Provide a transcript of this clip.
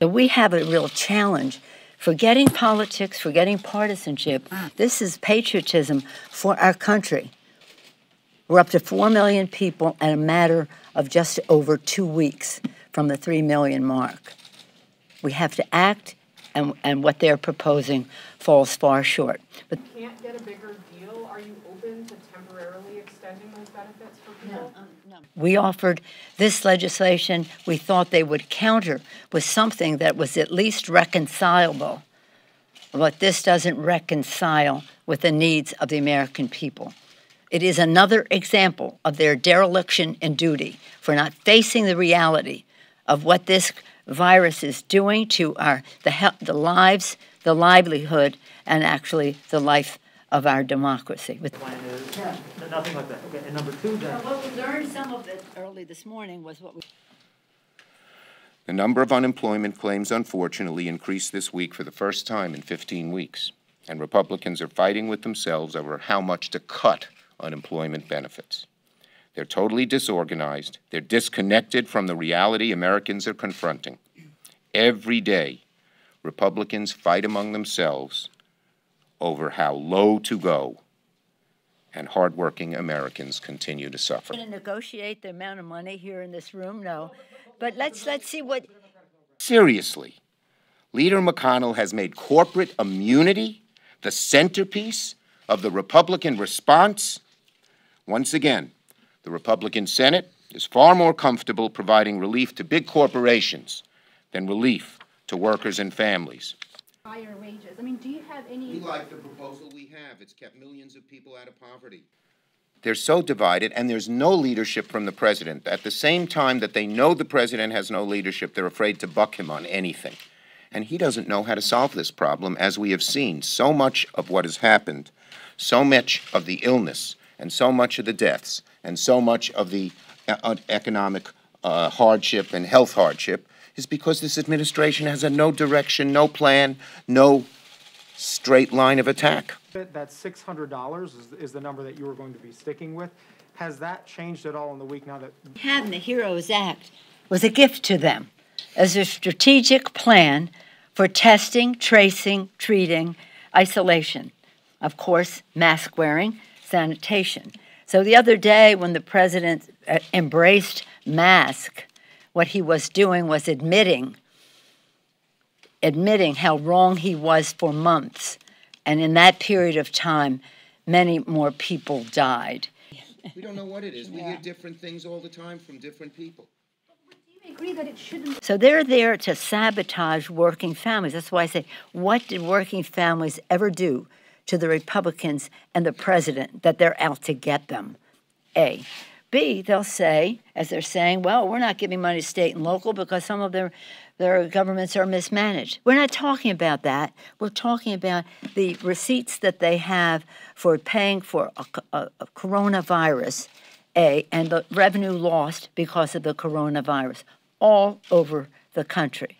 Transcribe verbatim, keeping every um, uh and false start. But we have a real challenge. Forgetting politics, forgetting partisanship, this is patriotism for our country. We're up to four million people in a matter of just over two weeks from the three million mark. We have to act, and, and what they're proposing falls far short. But you can't get a bigger deal? Are you open to temporarily extending those benefits for people? No. Um, no. We offered this legislation we thought they would counter with something that was at least reconcilable. But this doesn't reconcile with the needs of the American people. It is another example of their dereliction in duty for not facing the reality of what this virus is doing to our the, the lives, the livelihood, and actually the life of our democracy. With yeah. Nothing like that. Okay, and number two, then. Well, what we learned some of it early this morning was what we... The number of unemployment claims, unfortunately, increased this week for the first time in fifteen weeks, and Republicans are fighting with themselves over how much to cut unemployment benefits. They're totally disorganized. They're disconnected from the reality Americans are confronting. Every day, Republicans fight among themselves over how low to go, and hardworking Americans continue to suffer. We're going to negotiate the amount of money here in this room? No. But let's, let's see what... Seriously, Leader McConnell has made corporate immunity the centerpiece of the Republican response. Once again, the Republican Senate is far more comfortable providing relief to big corporations than relief to workers and families. Higher wages. I mean, do you have any... We like the proposal we have. It's kept millions of people out of poverty. They're so divided, and there's no leadership from the president. At the same time that they know the president has no leadership, they're afraid to buck him on anything. And he doesn't know how to solve this problem, as we have seen. So much of what has happened, so much of the illness, and so much of the deaths, and so much of the economic uh, hardship and health hardship is because this administration has a no direction, no plan, no straight line of attack. That six hundred dollars is, is the number that you were going to be sticking with. Has that changed at all in the week now that... Having the HEROES Act was a gift to them as a strategic plan for testing, tracing, treating, isolation. Of course, mask wearing, sanitation. So the other day when the president embraced mask, what he was doing was admitting, admitting how wrong he was for months. And in that period of time, many more people died. We don't know what it is. We yeah. hear different things all the time from different people. Do you agree that it shouldn't? So they're there to sabotage working families. That's why I say, what did working families ever do to the Republicans and the president, that they're out to get them, A. B, they'll say, as they're saying, well, we're not giving money to state and local because some of their, their governments are mismanaged. We're not talking about that. We're talking about the receipts that they have for paying for a, a, a coronavirus, A, and the revenue lost because of the coronavirus all over the country.